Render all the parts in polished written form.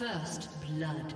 First blood.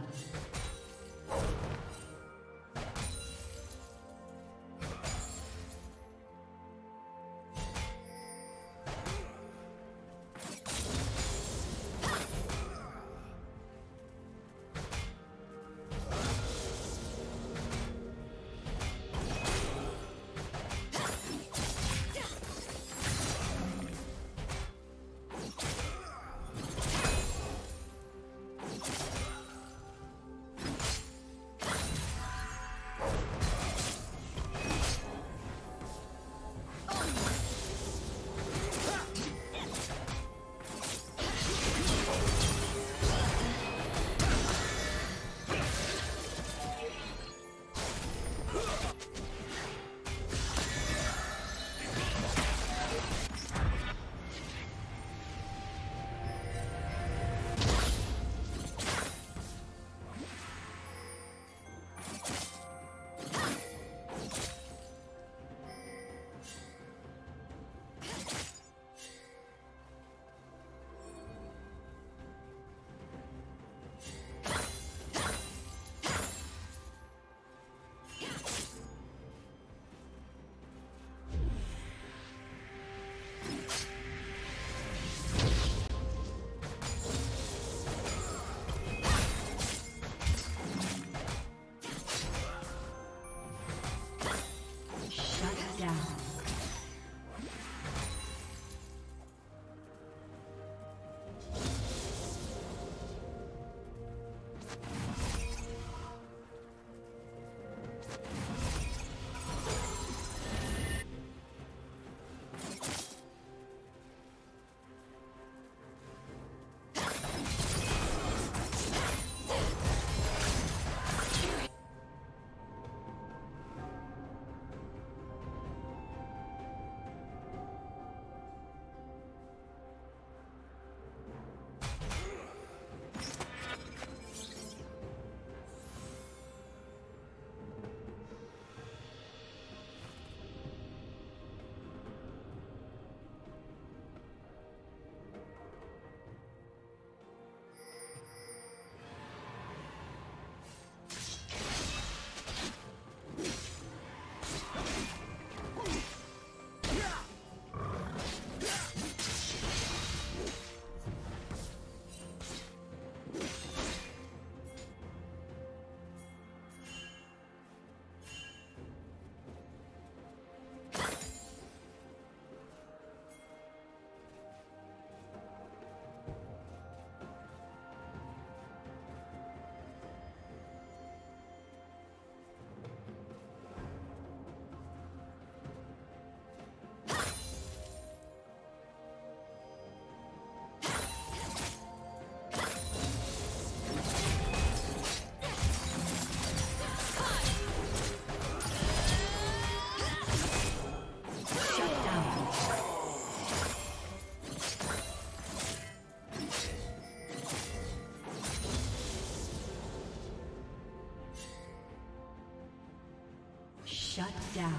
Shut down.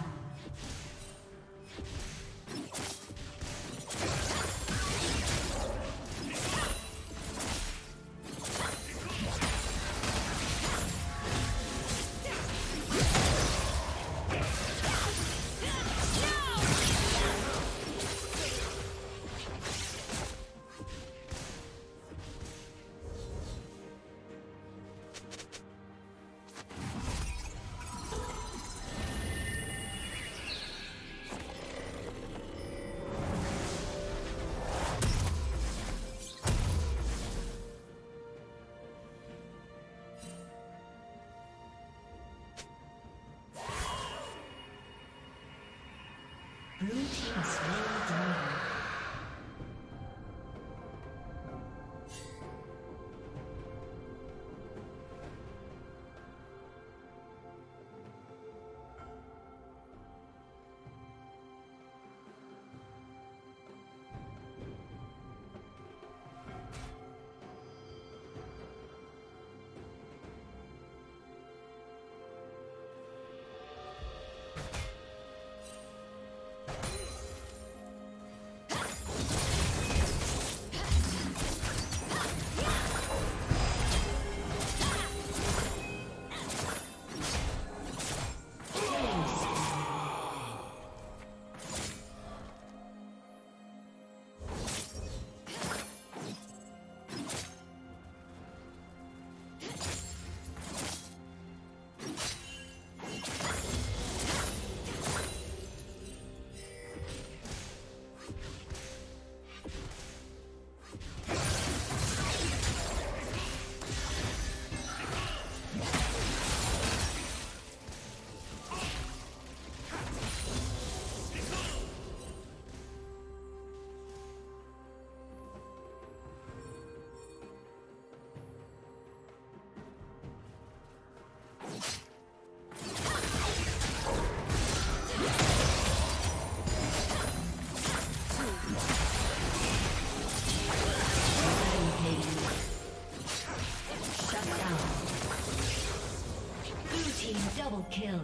Double kill.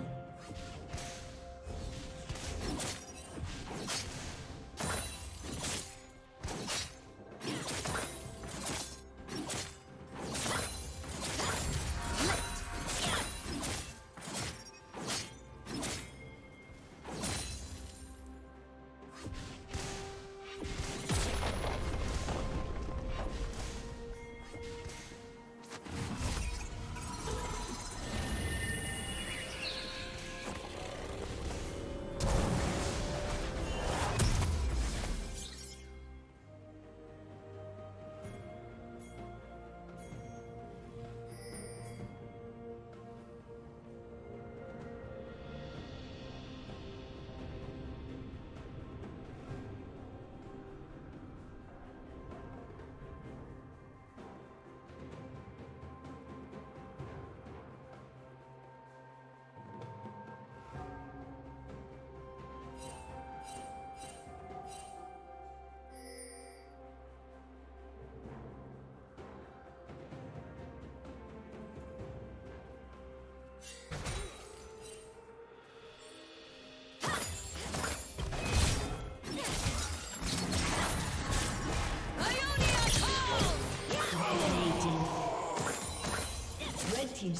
Team's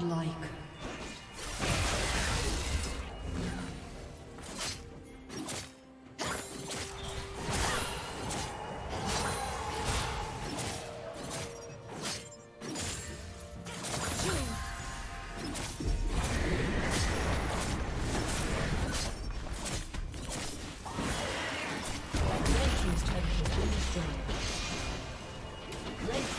Like Red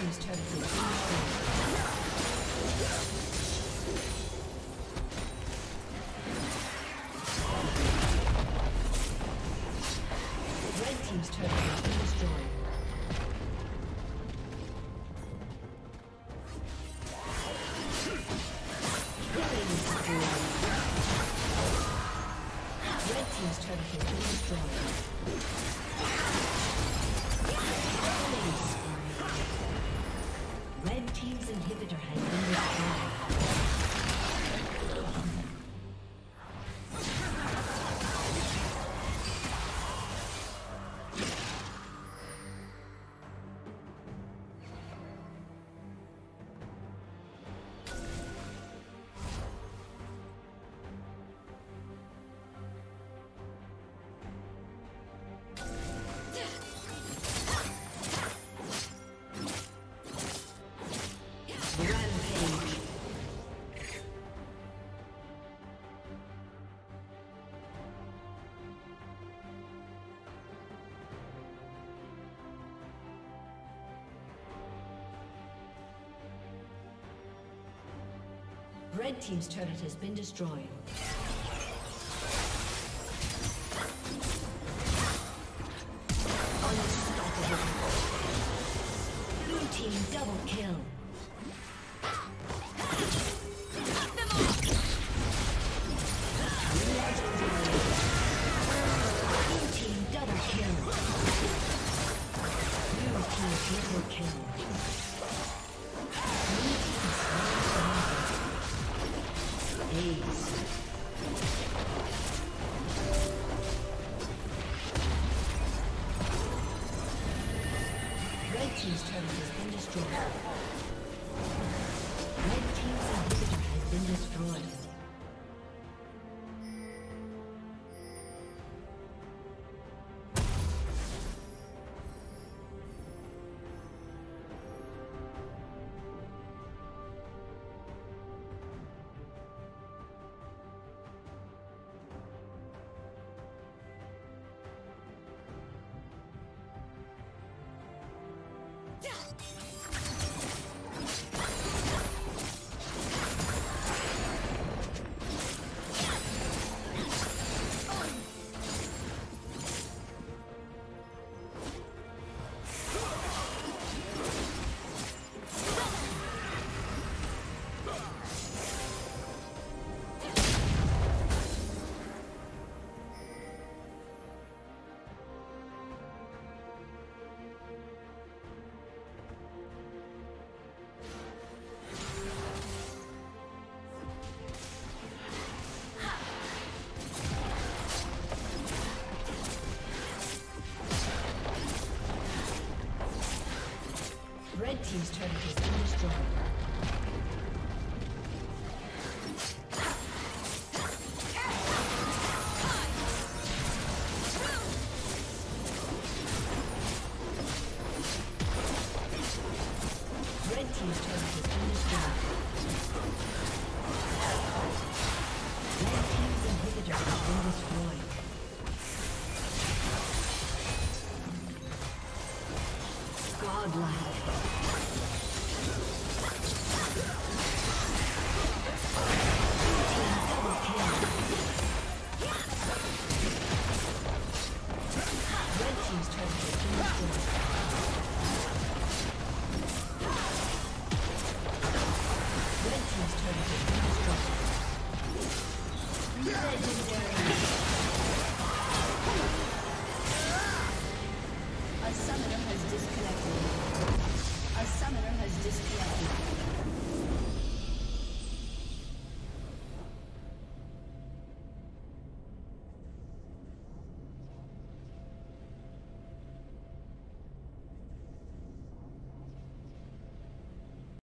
Team's turret has been destroyed. Unstoppable. Blue Team double kill. Cut them off! Red team's turret has been destroyed. Red team's turret has been destroyed.